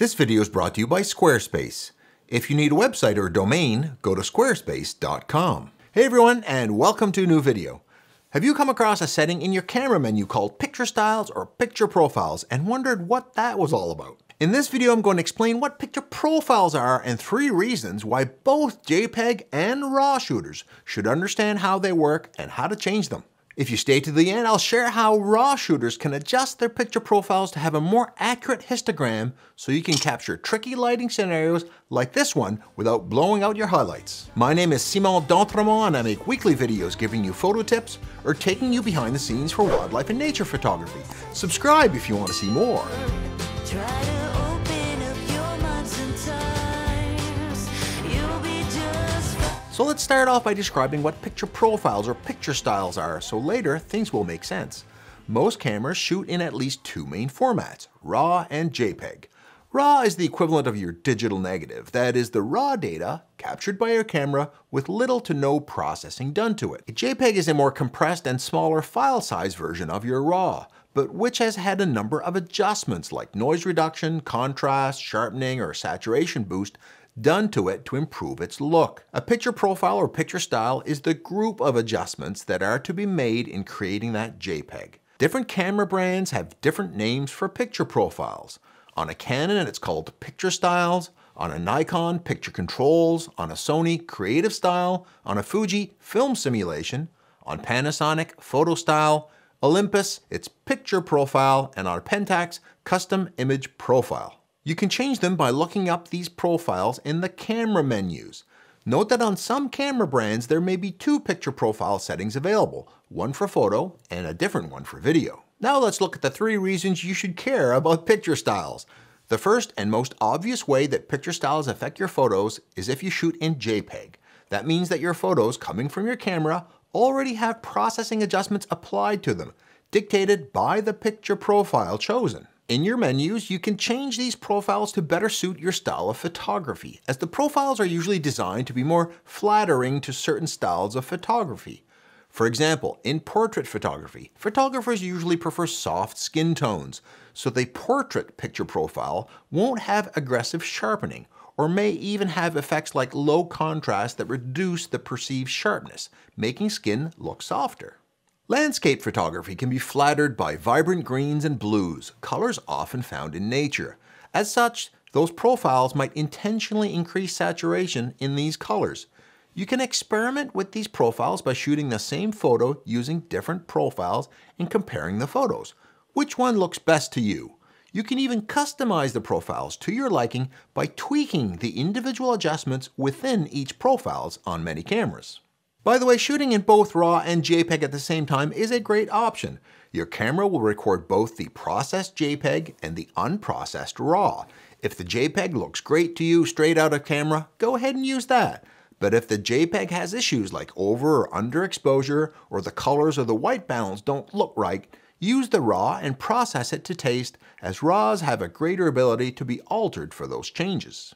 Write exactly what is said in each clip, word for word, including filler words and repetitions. This video is brought to you by Squarespace. If you need a website or a domain, go to squarespace dot com. Hey everyone, and welcome to a new video. Have you come across a setting in your camera menu called picture styles or picture profiles and wondered what that was all about? In this video, I'm going to explain what picture profiles are and three reasons why both JPEG and RAW shooters should understand how they work and how to change them. If you stay to the end, I'll share how RAW shooters can adjust their picture profiles to have a more accurate histogram so you can capture tricky lighting scenarios like this one without blowing out your highlights. My name is Simon D'Entremont and I make weekly videos giving you photo tips or taking you behind the scenes for wildlife and nature photography. Subscribe if you want to see more. So let's start off by describing what picture profiles or picture styles are, so later things will make sense. Most cameras shoot in at least two main formats, RAW and JPEG. RAW is the equivalent of your digital negative, that is the raw data captured by your camera with little to no processing done to it. A JPEG is a more compressed and smaller file size version of your RAW, but which has had a number of adjustments like noise reduction, contrast, sharpening, or saturation boost done to it to improve its look. A picture profile or picture style is the group of adjustments that are to be made in creating that JPEG. Different camera brands have different names for picture profiles. On a Canon, it's called picture styles. On a Nikon, picture controls. On a Sony, creative style. On a Fuji, film simulation. On Panasonic, photo style. Olympus, it's picture profile. And on Pentax, custom image profile. You can change them by looking up these profiles in the camera menus. Note that on some camera brands, there may be two picture profile settings available, one for photo and a different one for video. Now let's look at the three reasons you should care about picture styles. The first and most obvious way that picture styles affect your photos is if you shoot in JPEG. That means that your photos coming from your camera already have processing adjustments applied to them, dictated by the picture profile chosen. In your menus, you can change these profiles to better suit your style of photography, as the profiles are usually designed to be more flattering to certain styles of photography. For example, in portrait photography, photographers usually prefer soft skin tones, so the portrait picture profile won't have aggressive sharpening, or may even have effects like low contrast that reduce the perceived sharpness, making skin look softer. Landscape photography can be flattered by vibrant greens and blues, colors often found in nature. As such, those profiles might intentionally increase saturation in these colors. You can experiment with these profiles by shooting the same photo using different profiles and comparing the photos. Which one looks best to you? You can even customize the profiles to your liking by tweaking the individual adjustments within each profiles on many cameras. By the way, shooting in both RAW and JPEG at the same time is a great option. Your camera will record both the processed JPEG and the unprocessed RAW. If the JPEG looks great to you straight out of camera, go ahead and use that. But if the JPEG has issues like over or under exposure, or the colors or the white balance don't look right, use the RAW and process it to taste, as RAWs have a greater ability to be altered for those changes.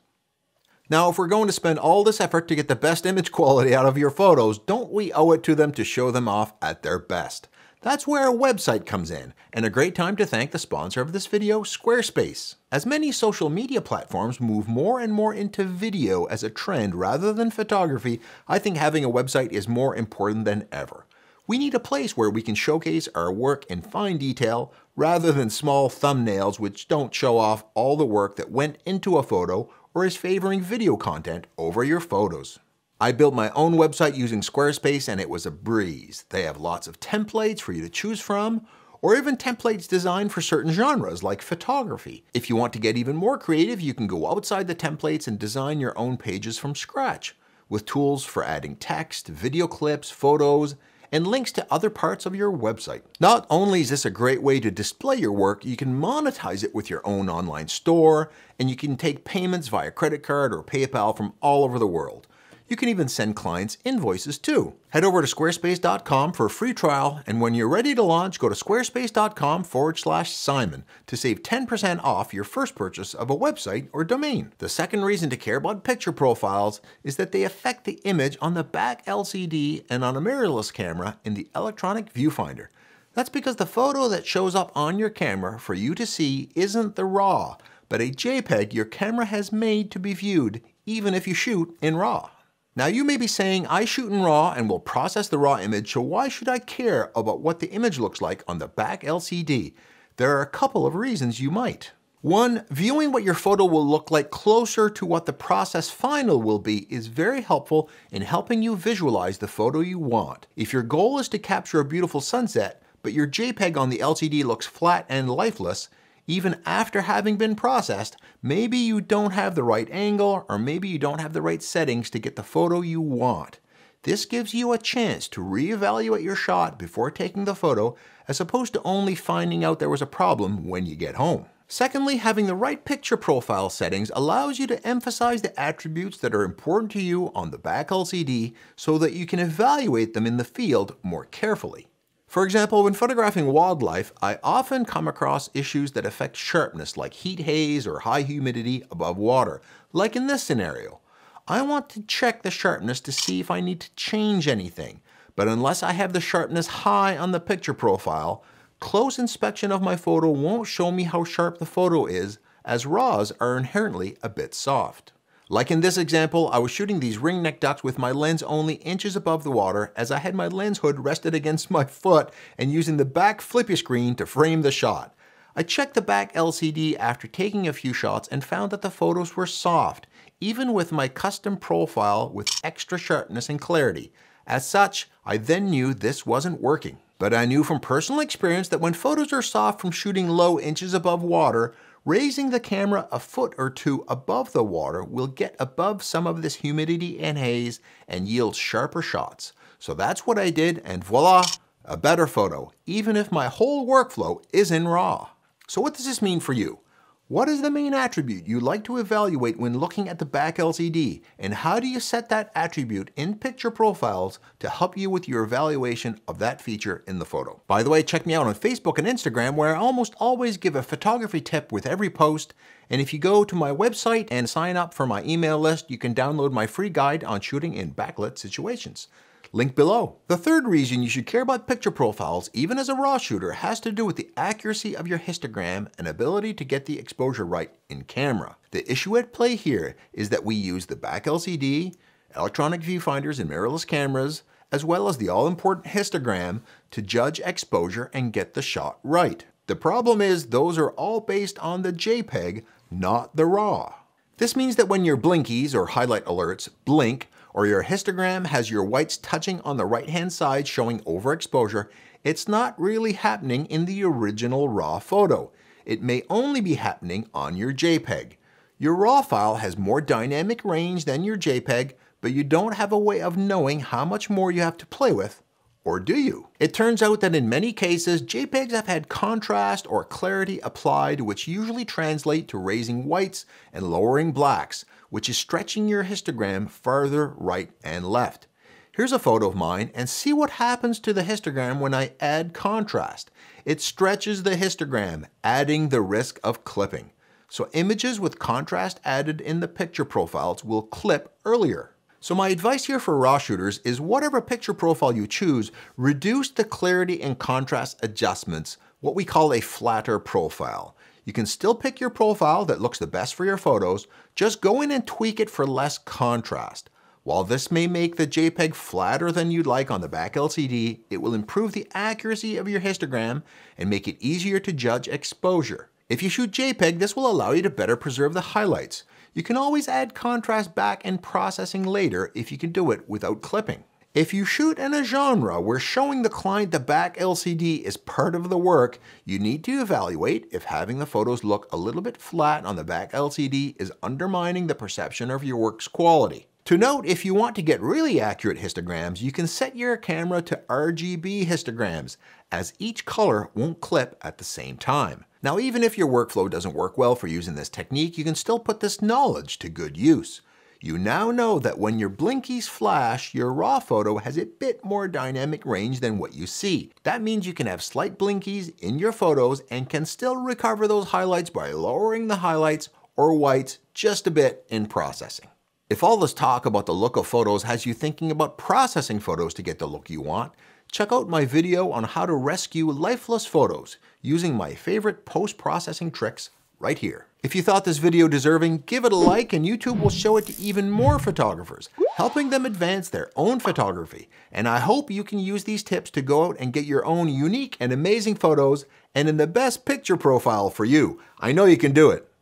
Now, if we're going to spend all this effort to get the best image quality out of your photos, don't we owe it to them to show them off at their best? That's where a website comes in, and a great time to thank the sponsor of this video, Squarespace. As many social media platforms move more and more into video as a trend rather than photography, I think having a website is more important than ever. We need a place where we can showcase our work in fine detail rather than small thumbnails which don't show off all the work that went into a photo or is favoring video content over your photos. I built my own website using Squarespace and it was a breeze. They have lots of templates for you to choose from, or even templates designed for certain genres like photography. If you want to get even more creative, you can go outside the templates and design your own pages from scratch with tools for adding text, video clips, photos, and links to other parts of your website. Not only is this a great way to display your work, you can monetize it with your own online store, and you can take payments via credit card or PayPal from all over the world. You can even send clients invoices too. Head over to squarespace dot com for a free trial, and when you're ready to launch, go to squarespace dot com forward slash Simon to save ten percent off your first purchase of a website or domain. The second reason to care about picture profiles is that they affect the image on the back L C D and on a mirrorless camera in the electronic viewfinder. That's because the photo that shows up on your camera for you to see isn't the RAW, but a JPEG your camera has made to be viewed, even if you shoot in RAW. Now you may be saying, I shoot in RAW and will process the RAW image, so why should I care about what the image looks like on the back L C D? There are a couple of reasons you might. One, viewing what your photo will look like closer to what the process final will be is very helpful in helping you visualize the photo you want. If your goal is to capture a beautiful sunset, but your JPEG on the L C D looks flat and lifeless, even after having been processed, maybe you don't have the right angle, or maybe you don't have the right settings to get the photo you want. This gives you a chance to reevaluate your shot before taking the photo, as opposed to only finding out there was a problem when you get home. Secondly, having the right picture profile settings allows you to emphasize the attributes that are important to you on the back L C D so that you can evaluate them in the field more carefully. For example, when photographing wildlife, I often come across issues that affect sharpness like heat haze or high humidity above water, like in this scenario. I want to check the sharpness to see if I need to change anything, but unless I have the sharpness high on the picture profile, close inspection of my photo won't show me how sharp the photo is, as RAWs are inherently a bit soft. Like in this example, I was shooting these ringneck ducks with my lens only inches above the water as I had my lens hood rested against my foot and using the back flippy screen to frame the shot. I checked the back L C D after taking a few shots and found that the photos were soft, even with my custom profile with extra sharpness and clarity. As such, I then knew this wasn't working. But I knew from personal experience that when photos are soft from shooting low inches above water, raising the camera a foot or two above the water will get above some of this humidity and haze and yield sharper shots. So that's what I did, and voila, a better photo, even if my whole workflow is in RAW. So what does this mean for you? What is the main attribute you like to evaluate when looking at the back L C D, and how do you set that attribute in picture profiles to help you with your evaluation of that feature in the photo? By the way, check me out on Facebook and Instagram, where I almost always give a photography tip with every post, and if you go to my website and sign up for my email list, you can download my free guide on shooting in backlit situations. Link below. The third reason you should care about picture profiles, even as a RAW shooter, has to do with the accuracy of your histogram and ability to get the exposure right in camera. The issue at play here is that we use the back L C D, electronic viewfinders and mirrorless cameras, as well as the all-important histogram to judge exposure and get the shot right. The problem is those are all based on the JPEG, not the RAW. This means that when your blinkies or highlight alerts blink, or your histogram has your whites touching on the right-hand side showing overexposure, it's not really happening in the original RAW photo. It may only be happening on your JPEG. Your RAW file has more dynamic range than your JPEG, but you don't have a way of knowing how much more you have to play with, or do you? It turns out that in many cases, JPEGs have had contrast or clarity applied, which usually translate to raising whites and lowering blacks, which is stretching your histogram farther right and left. Here's a photo of mine, and see what happens to the histogram when I add contrast. It stretches the histogram, adding the risk of clipping. So images with contrast added in the picture profiles will clip earlier. So my advice here for RAW shooters is whatever picture profile you choose, reduce the clarity and contrast adjustments, what we call a flatter profile. You can still pick your profile that looks the best for your photos, just go in and tweak it for less contrast. While this may make the JPEG flatter than you'd like on the back L C D, it will improve the accuracy of your histogram and make it easier to judge exposure. If you shoot JPEG, this will allow you to better preserve the highlights. You can always add contrast back and processing later if you can do it without clipping. If you shoot in a genre where showing the client the back L C D is part of the work, you need to evaluate if having the photos look a little bit flat on the back L C D is undermining the perception of your work's quality. To note, if you want to get really accurate histograms, you can set your camera to R G B histograms, as each color won't clip at the same time. Now, even if your workflow doesn't work well for using this technique, you can still put this knowledge to good use. You now know that when your blinkies flash, your RAW photo has a bit more dynamic range than what you see. That means you can have slight blinkies in your photos and can still recover those highlights by lowering the highlights or whites just a bit in processing. If all this talk about the look of photos has you thinking about processing photos to get the look you want, check out my video on how to rescue lifeless photos using my favorite post-processing tricks right here. If you thought this video deserving, give it a like and YouTube will show it to even more photographers, helping them advance their own photography. And I hope you can use these tips to go out and get your own unique and amazing photos and in the best picture profile for you. I know you can do it.